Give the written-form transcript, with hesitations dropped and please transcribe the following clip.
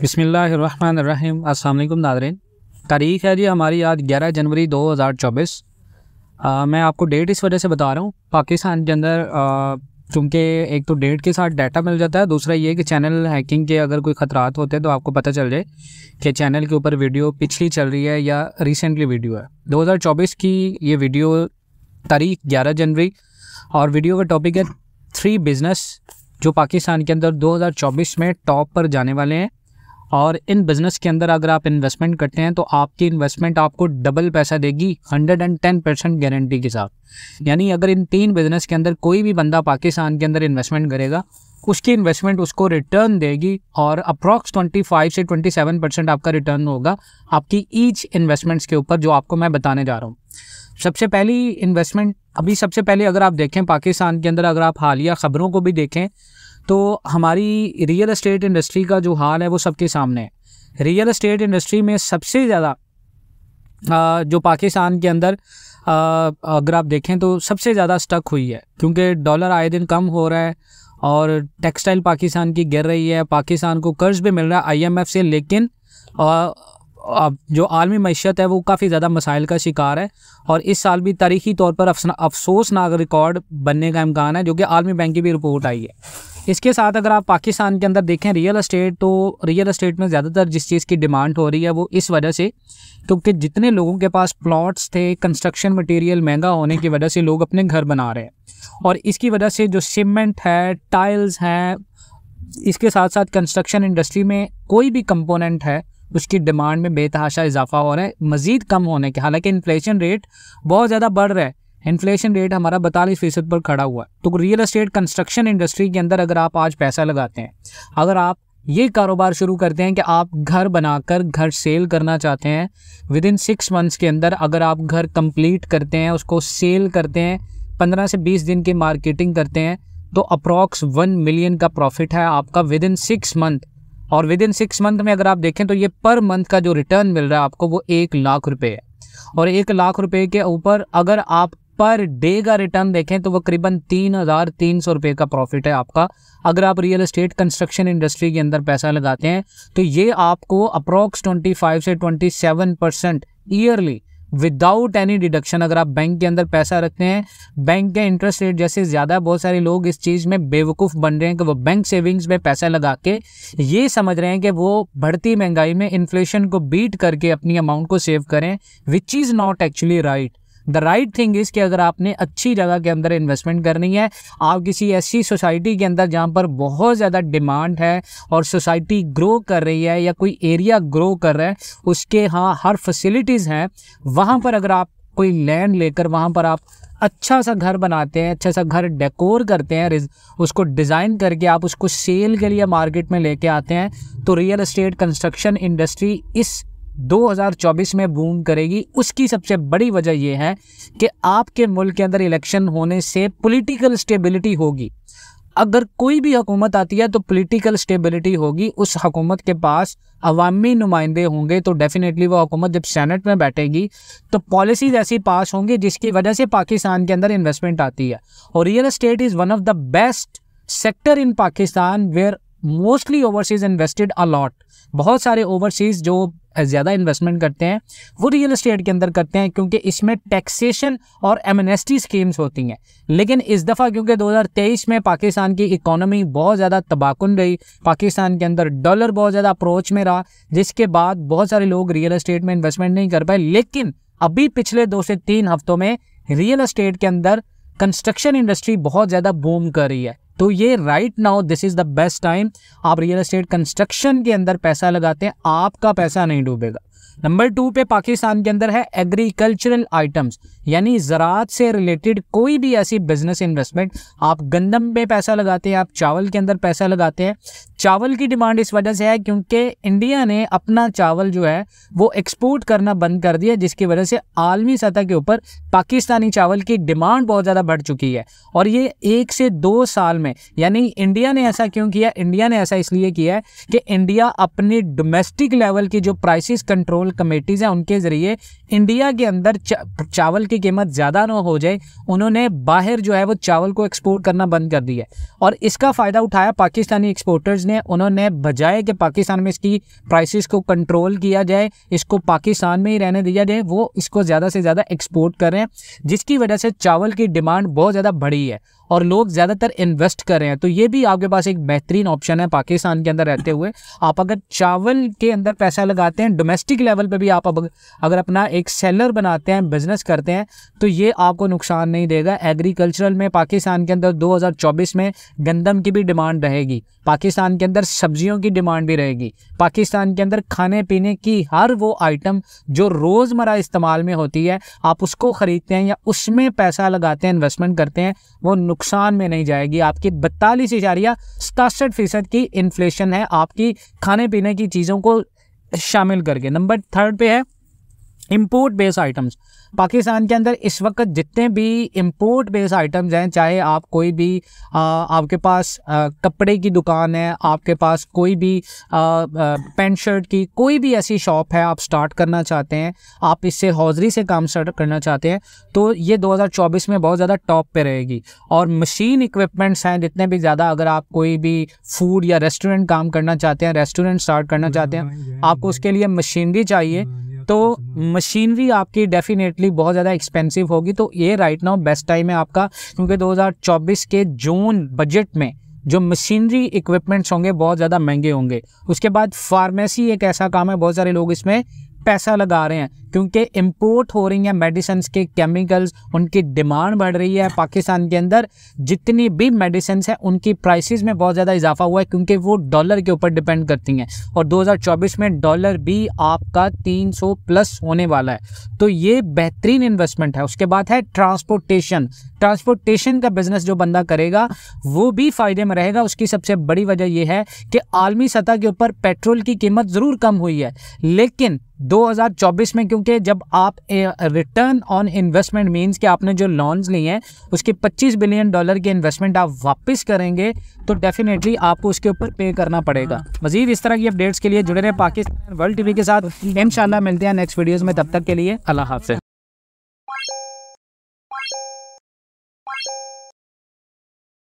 बिस्मिल्लाहिर्रहमानिर्रहीम। अस्सलाम वालेकुम नादरीन। तारीख़ है जी हमारी आज 11 जनवरी 2024। मैं आपको डेट इस वजह से बता रहा हूँ, पाकिस्तान के अंदर चूँकि एक तो डेट के साथ डाटा मिल जाता है, दूसरा ये कि चैनल हैकिंग के अगर कोई ख़तरात होते हैं तो आपको पता चल जाए कि चैनल के ऊपर वीडियो पिछली चल रही है या रिसेंटली वीडियो है। 2024 की ये वीडियो तारीख 11 जनवरी और वीडियो का टॉपिक है 3 बिज़नेस जो पाकिस्तान के अंदर 2024 में टॉप पर जाने वाले हैं, और इन बिज़नेस के अंदर अगर आप इन्वेस्टमेंट करते हैं तो आपकी इन्वेस्टमेंट आपको डबल पैसा देगी 110% गारंटी के साथ। यानी अगर इन 3 बिज़नेस के अंदर कोई भी बंदा पाकिस्तान के अंदर इन्वेस्टमेंट करेगा, उसकी इन्वेस्टमेंट उसको रिटर्न देगी और अप्रॉक्स 25 से 27% आपका रिटर्न होगा आपकी ईच इन्वेस्टमेंट्स के ऊपर, जो आपको मैं बताने जा रहा हूँ। सबसे पहली इन्वेस्टमेंट अभी सबसे पहले अगर आप देखें पाकिस्तान के अंदर, अगर आप हालिया ख़बरों को भी देखें तो हमारी रियल एस्टेट इंडस्ट्री का जो हाल है वो सबके सामने है। रियल एस्टेट इंडस्ट्री में सबसे ज़्यादा जो पाकिस्तान के अंदर अगर आप देखें तो सबसे ज़्यादा स्टक हुई है, क्योंकि डॉलर आए दिन कम हो रहा है और टेक्सटाइल पाकिस्तान की गिर रही है। पाकिस्तान को कर्ज भी मिल रहा है IMF से, लेकिन जो आलमी मैशियत है वो काफ़ी ज़्यादा मसाइल का शिकार है, और इस साल भी तारीख़ी तौर पर अफसोसनाक रिकॉर्ड बनने का इम्कान है, जो कि आलमी बैंक की भी रिपोर्ट आई है। इसके साथ अगर आप पाकिस्तान के अंदर देखें रियल एस्टेट, तो रियल एस्टेट में ज़्यादातर जिस चीज़ की डिमांड हो रही है वो इस वजह से क्योंकि जितने लोगों के पास प्लॉट्स थे, कंस्ट्रक्शन मटेरियल महंगा होने की वजह से लोग अपने घर बना रहे हैं, और इसकी वजह से जो सीमेंट है, टाइल्स हैं, इसके साथ साथ कंस्ट्रक्शन इंडस्ट्री में कोई भी कंपोनेंट है उसकी डिमांड में बेतहाशा इजाफा हो रहा है, मज़ीद कम होने के। हालांकि इन्फ्लेशन रेट बहुत ज़्यादा बढ़ रहा है, इन्फ्लेशन रेट हमारा 42% पर खड़ा हुआ है। तो रियल एस्टेट कंस्ट्रक्शन इंडस्ट्री के अंदर अगर आप आज पैसा लगाते हैं, अगर आप ये कारोबार शुरू करते हैं कि आप घर बनाकर घर सेल करना चाहते हैं, विद इन 6 मंथ्स के अंदर अगर आप घर कंप्लीट करते हैं, उसको सेल करते हैं, 15 से 20 दिन की मार्केटिंग करते हैं, तो अप्रॉक्स 1 मिलियन का प्रॉफिट है आपका विद इन 6 मंथ। और विद इन 6 मंथ में अगर आप देखें तो ये पर मंथ का जो रिटर्न मिल रहा है आपको वो 1 लाख रुपये है, और 1 लाख रुपये के ऊपर अगर आप पर डे का रिटर्न देखें तो वो करीबन 3,300 रुपये का प्रॉफिट है आपका। अगर आप रियल एस्टेट कंस्ट्रक्शन इंडस्ट्री के अंदर पैसा लगाते हैं तो ये आपको अप्रॉक्स 25 से 27% ईयरली विदाउट एनी डिडक्शन। अगर आप बैंक के अंदर पैसा रखते हैं, बैंक के इंटरेस्ट रेट जैसे ज़्यादा, बहुत सारे लोग इस चीज़ में बेवकूफ़ बन रहे हैं कि वो बैंक सेविंग्स में पैसा लगा के ये समझ रहे हैं कि वो बढ़ती महंगाई में इन्फ्लेशन को बीट करके अपनी अमाउंट को सेव करें, which is not actually right. The right thing is कि अगर आपने अच्छी जगह के अंदर इन्वेस्टमेंट करनी है, आप किसी ऐसी सोसाइटी के अंदर जहाँ पर बहुत ज़्यादा डिमांड है और सोसाइटी ग्रो कर रही है या कोई एरिया ग्रो कर रहा है, उसके हाँ हर फैसिलिटीज़ हैं, वहाँ पर अगर आप कोई लैंड लेकर वहाँ पर आप अच्छा सा घर बनाते हैं, अच्छा सा घर डेकोर करते हैं, उसको डिज़ाइन करके आप उसको सेल के लिए मार्केट में लेके आते हैं, तो रियल एस्टेट कंस्ट्रक्शन इंडस्ट्री इस 2024 में बूम करेगी। उसकी सबसे बड़ी वजह यह है कि आपके मुल्क के अंदर इलेक्शन होने से पॉलिटिकल स्टेबिलिटी होगी। अगर कोई भी हुकूमत आती है तो पॉलिटिकल स्टेबिलिटी होगी, उस हुकूमत के पास अवामी नुमाइंदे होंगे, तो डेफिनेटली वो हुकूमत जब सेनेट में बैठेगी तो पॉलिसीज़ ऐसी पास होंगी जिसकी वजह से पाकिस्तान के अंदर इन्वेस्टमेंट आती है। और real estate is one of the best sector in Pakistan where mostly overseas invested a lot. बहुत सारे ओवरसीज़ जो ज़्यादा इन्वेस्टमेंट करते हैं वो रियल एस्टेट के अंदर करते हैं, क्योंकि इसमें टैक्सेशन और एमनेस्टी स्कीम्स होती हैं। लेकिन इस दफ़ा क्योंकि 2023 में पाकिस्तान की इकोनॉमी बहुत ज़्यादा तबाहकुन रही, पाकिस्तान के अंदर डॉलर बहुत ज़्यादा अप्रोच में रहा, जिसके बाद बहुत सारे लोग रियल एस्टेट में इन्वेस्टमेंट नहीं कर पाए। लेकिन अभी पिछले 2 से 3 हफ्तों में रियल एस्टेट के अंदर कंस्ट्रक्शन इंडस्ट्री बहुत ज़्यादा बूम कर रही है। तो ये right now this is the best time आप रियल एस्टेट कंस्ट्रक्शन के अंदर पैसा लगाते हैं, आपका पैसा नहीं डूबेगा। नंबर 2 पे पाकिस्तान के अंदर है एग्रीकल्चरल आइटम्स, यानी ज़रात से रिलेटेड कोई भी ऐसी बिजनेस इन्वेस्टमेंट। आप गंदम पे पैसा लगाते हैं, आप चावल के अंदर पैसा लगाते हैं। चावल की डिमांड इस वजह से है क्योंकि इंडिया ने अपना चावल जो है वो एक्सपोर्ट करना बंद कर दिया, जिसकी वजह से आलमी सतह के ऊपर पाकिस्तानी चावल की डिमांड बहुत ज़्यादा बढ़ चुकी है। और ये 1 से 2 साल में, यानी इंडिया ने ऐसा क्यों किया? इंडिया ने ऐसा इसलिए किया है कि इंडिया अपने डोमेस्टिक लेवल की जो प्राइसेस कंट्रोल कंट्रोल कमेटीज़ हैं उनके ज़रिए इंडिया के अंदर चावल की कीमत ज़्यादा ना हो जाए, उन्होंने बाहर जो है वो चावल को एक्सपोर्ट करना बंद कर दिया है और इसका फ़ायदा उठाया पाकिस्तानी एक्सपोर्टर्स ने। उन्होंने बजाय कि पाकिस्तान में इसकी प्राइसेस को कंट्रोल किया जाए, इसको पाकिस्तान में ही रहने दिया जाए, वो इसको ज़्यादा से ज़्यादा एक्सपोर्ट कर रहे हैं, जिसकी वजह से चावल की डिमांड बहुत ज़्यादा बढ़ी है और लोग ज़्यादातर इन्वेस्ट कर रहे हैं। तो ये भी आपके पास एक बेहतरीन ऑप्शन है पाकिस्तान के अंदर रहते हुए। आप अगर चावल के अंदर पैसा लगाते हैं डोमेस्टिक लेवल पे भी, आप अगर अपना एक सेलर बनाते हैं, बिजनेस करते हैं, तो ये आपको नुकसान नहीं देगा। एग्रीकल्चरल में पाकिस्तान के अंदर 2024 में गंदम की भी डिमांड रहेगी, पाकिस्तान के अंदर सब्जियों की डिमांड भी रहेगी, पाकिस्तान के अंदर खाने पीने की हर वो आइटम जो रोज़मर्रा इस्तेमाल में होती है, आप उसको ख़रीदते हैं या उसमें पैसा लगाते हैं, इन्वेस्टमेंट करते हैं, वो नुकसान में नहीं जाएगी। आपकी 42.67% की इन्फ्लेशन है आपकी खाने पीने की चीज़ों को शामिल करके। नंबर थर्ड पे है इम्पोर्ट बेस्ड आइटम्स। पाकिस्तान के अंदर इस वक्त जितने भी इम्पोर्ट बेस्ड आइटम्स हैं, चाहे आप कोई भी आपके पास कपड़े की दुकान है, आपके पास कोई भी पेंट शर्ट की कोई भी ऐसी शॉप है, आप स्टार्ट करना चाहते हैं, आप इससे हौजरी से काम स्टार्ट करना चाहते हैं, तो ये 2024 में बहुत ज़्यादा टॉप पे रहेगी। और मशीन इक्विपमेंट्स हैं जितने भी ज़्यादा, अगर आप कोई भी फूड या रेस्टोरेंट काम करना चाहते हैं, रेस्टोरेंट स्टार्ट करना चाहते हैं, आपको उसके लिए मशीनरी चाहिए, तो मशीनरी आपकी डेफिनेटली बहुत ज़्यादा एक्सपेंसिव होगी। तो ये राइट नाउ बेस्ट टाइम है आपका, क्योंकि 2024 के जून बजट में जो मशीनरी इक्विपमेंट्स होंगे बहुत ज़्यादा महंगे होंगे। उसके बाद फार्मेसी एक ऐसा काम है, बहुत सारे लोग इसमें पैसा लगा रहे हैं क्योंकि इंपोर्ट हो रही हैं मेडिसिन्स के केमिकल्स, उनकी डिमांड बढ़ रही है। पाकिस्तान के अंदर जितनी भी मेडिसिन्स हैं उनकी प्राइसेस में बहुत ज़्यादा इजाफा हुआ है क्योंकि वो डॉलर के ऊपर डिपेंड करती हैं और 2024 में डॉलर भी आपका 300 प्लस होने वाला है, तो ये बेहतरीन इन्वेस्टमेंट है। उसके बाद है ट्रांसपोर्टेशन। ट्रांसपोर्टेशन का बिज़नेस जो बंदा करेगा वो भी फ़ायदे में रहेगा। उसकी सबसे बड़ी वजह यह है कि आलमी सतह के ऊपर पेट्रोल की कीमत ज़रूर कम हुई है, लेकिन 2024 में क्योंकि जब आप रिटर्न ऑन इन्वेस्टमेंट मींस कि आपने जो लोन्स लिए हैं उसकी $25 बिलियन की इन्वेस्टमेंट आप वापस करेंगे, तो डेफिनेटली आपको उसके ऊपर पे करना पड़ेगा। मजीद इस तरह की अपडेट्स के लिए जुड़े रहे पाकिस्तान वर्ल्ड टीवी के साथ। इंशाल्लाह मिलते हैं नेक्स्ट वीडियोज़ में, तब तक के लिए अल्लाह हाफ़िज़।